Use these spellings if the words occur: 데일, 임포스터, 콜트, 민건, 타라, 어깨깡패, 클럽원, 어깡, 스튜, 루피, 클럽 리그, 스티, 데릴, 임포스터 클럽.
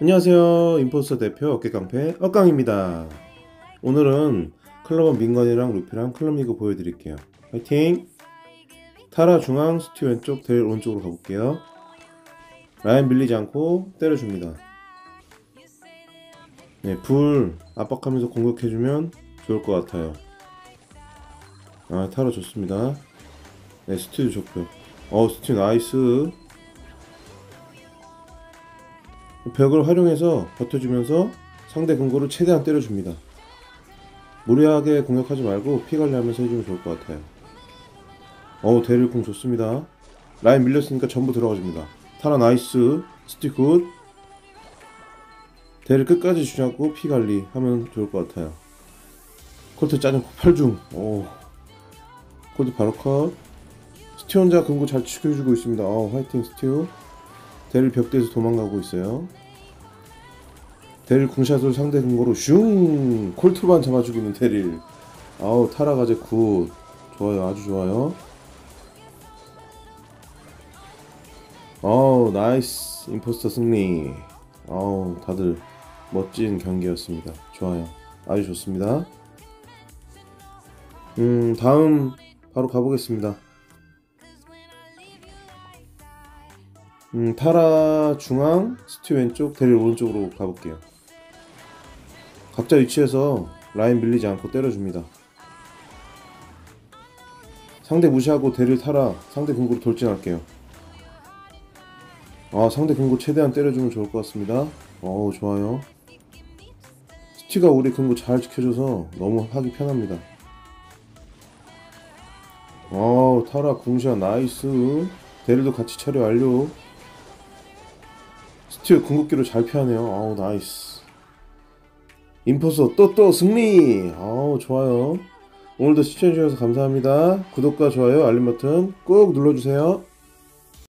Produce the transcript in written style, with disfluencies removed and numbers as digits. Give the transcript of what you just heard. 안녕하세요, 임포스터 대표 어깨깡패 어깡입니다. 오늘은 클럽원 민건이랑 루피랑 클럽 리그 보여드릴게요. 파이팅! 타라 중앙, 스튜 왼쪽, 데일 오른쪽으로 가볼게요. 라인 밀리지 않고 때려줍니다. 네, 불 압박하면서 공격해주면 좋을 것 같아요. 아, 타라 좋습니다. 네, 스튜도 좋고요. 스튜 나이스. 벽을 활용해서 버텨주면서 상대 근거를 최대한 때려줍니다. 무리하게 공격하지 말고 피관리하면서 해주면 좋을 것 같아요. 데릴 공 좋습니다. 라인 밀렸으니까 전부 들어가줍니다. 타라 나이스. 스티 굿. 데릴 끝까지 주냐고 피관리하면 좋을 것 같아요. 콜트 짜증 폭발 중. 콜트 바로 컷. 스티 혼자 근거 잘 지켜주고 있습니다. 화이팅 스티우. 데릴 벽대에서 도망가고 있어요. 데릴 궁샷으로 상대 근거로 슝! 콜트로만 잡아주고 있는 데릴. 타라가 제 굿. 좋아요, 아주 좋아요. 나이스. 임포스터 승리. 다들 멋진 경기였습니다. 좋아요, 아주 좋습니다. 다음 바로 가보겠습니다. 타라 중앙, 스튜 왼쪽, 데릴 오른쪽으로 가볼게요. 각자 위치에서 라인 밀리지 않고 때려줍니다. 상대 무시하고 데릴 타라 상대 궁구로 돌진할게요. 상대 궁구 최대한 때려주면 좋을 것 같습니다. 좋아요. 스튜가 우리 궁구 잘 지켜줘서 너무 하기 편합니다. 타라 궁샷 나이스. 데릴도 같이 처리 완료. 스튜 궁극기로 잘 피하네요. 나이스. 임포스터 또 승리. 좋아요. 오늘도 시청해주셔서 감사합니다. 구독과 좋아요, 알림 버튼 꼭 눌러주세요.